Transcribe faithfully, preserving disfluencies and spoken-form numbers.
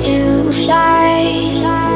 to fly.